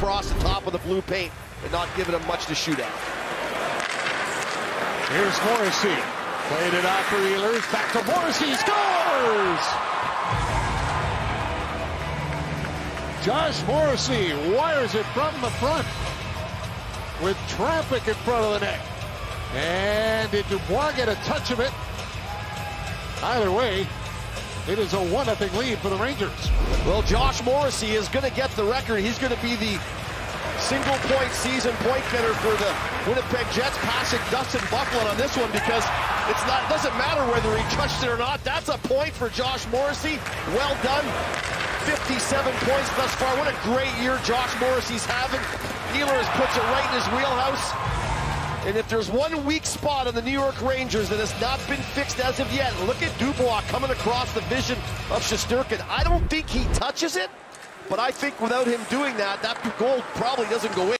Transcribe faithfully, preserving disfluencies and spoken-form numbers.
across the top of the blue paint and not giving him much to shoot at. Here's Morrissey. Played it out for Wheeler. Back to Morrissey. Scores! Josh Morrissey wires it from the front with traffic in front of the net. And did Dubois get a touch of it? Either way, it is a one nothing lead for the Rangers. Well, Josh Morrissey is going to get the record. He's going to be the single-point season point getter for the Winnipeg Jets, passing Dustin Byfuglien on this one, because it's not, it doesn't matter whether he touched it or not. That's a point for Josh Morrissey. Well done. fifty-seven points thus far. What a great year Josh Morrissey's having. Wheeler has put it right in his wheelhouse. And if there's one weak spot in the New York Rangers that has not been fixed as of yet, look at Dubois coming across the vision of Shesterkin. I don't think he touches it, but I think without him doing that, that goal probably doesn't go in.